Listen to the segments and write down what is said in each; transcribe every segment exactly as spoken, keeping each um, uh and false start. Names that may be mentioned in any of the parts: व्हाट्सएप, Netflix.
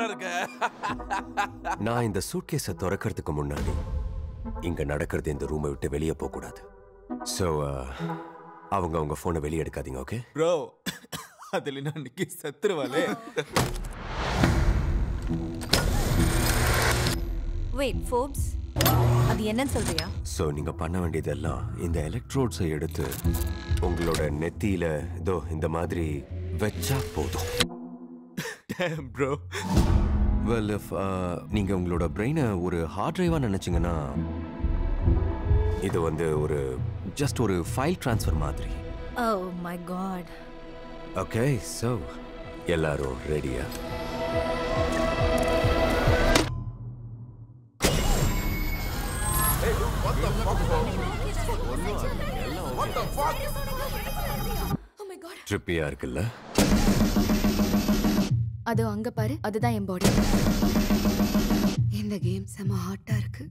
சூப்பரா இருக்க. நான் இந்த சூட்கேஸை திறக்கிறதுக்கு முன்னாடி இங்க நடக்கிறது இந்த ரூமை விட்டு வெளியே போக கூடாது. சோ அவங்க அவங்க போனை வெளியே எடுக்காதீங்க. ஓகே ப்ரோ, அதுல நான் நிக்கி செத்துருவாளே. வெயிட் ஃபோர்ப்ஸ், அது என்னன்னு சொல்றியா? சோ நீங்க பண்ண வேண்டியதெல்லாம் இந்த எலக்ட்ரோட்ஸை எடுத்து உங்களோட நெத்தியில இதோ இந்த மாதிரி வெச்சா போதும். Damn bro. Well, if நீங்க உங்களோட பிரெயினை ஒரு ஹார்ட் டிரைவா நினைச்சீங்கன்னா இது வந்து ஒரு ஜஸ்ட் ஒரு ஃபைல் ட்ரான்ஸ்ஃபர் மாதிரி. Oh my god. Okay, so எல்லாரும் ரெடியா? ட்ரிப்பியா இருக்குல்ல? அது அங்க பாரு, அதுதான் என் பாடி. இந்த கேம் செம ஹாட்டா இருக்கு.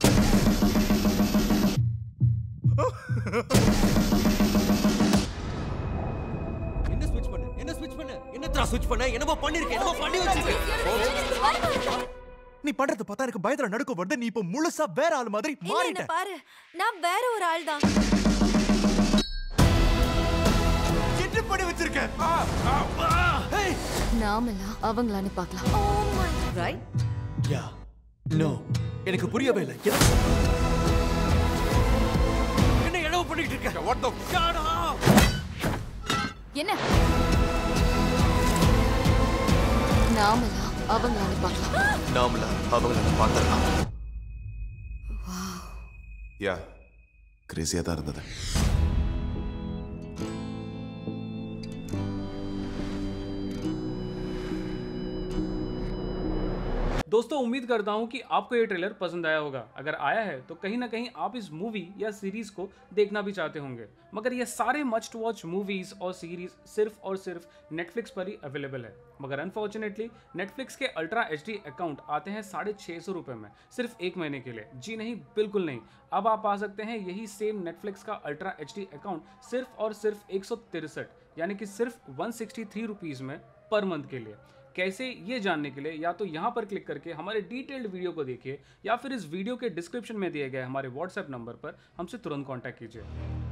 என்ன ஸ்விட்ச் பண்ணு, என்ன ஸ்விட்ச் பண்ணு, என்னத்ரா ஸ்விட்ச் பண்ணு, என்னவோ பண்ணிருக்கே, என்னவோ பண்ணி வச்சிருக்கே. நீ பண்றது பார்த்தா எனக்கு பயத்துல நடுக்கு வருது. நீ இப்ப முழுசா வேற ஆளு மாதிரி மாறிட்ட. பாரு, நான் வேற ஒரு ஆள் தான். பண்ணி வச்சிருக்க. ஹேய், நாமலாம் அவங்களானு பார்க்கலாம். Oh my right. Yeah no, எனக்கு புரியவே இல்ல. என்ன ஏளோ பண்ணிட்டு இருக்க? What the shot off. என்ன நாமலாம் அவங்களானு பார்க்கலாம். நாமலாம் அவங்களானு பார்க்கலாம். வாவ். யா கிரேசியா தான் இருந்தது. दोस्तों, उम्मीद करता हूँ कि आपको ये ट्रेलर पसंद आया होगा। अगर आया है तो कहीं ना कहीं आप इस मूवी या सीरीज़ को देखना भी चाहते होंगे। मगर ये सारे मस्ट वॉच मूवीज़ और सीरीज़ सिर्फ और सिर्फ नेटफ्लिक्स पर ही अवेलेबल है। मगर अनफॉर्चुनेटली नेटफ्लिक्स के अल्ट्रा एच डी अकाउंट आते हैं साढ़े छः सौ रुपये में, सिर्फ एक महीने के लिए। जी नहीं, बिल्कुल नहीं। अब आप पा सकते हैं यही सेम नेटफ्लिक्स का अल्ट्रा एच डी अकाउंट सिर्फ और सिर्फ एक सौ तिरसठ यानी कि सिर्फ वन सिक्सटी थ्री रुपीज़ में पर मंथ के लिए। कैसे, ये जानने के लिए या तो यहाँ पर क्लिक करके हमारे डिटेल्ड वीडियो को देखिए या फिर इस वीडियो के डिस्क्रिप्शन में दिए गए हमारे व्हाट्सएप नंबर पर हमसे तुरंत कांटेक्ट कीजिए।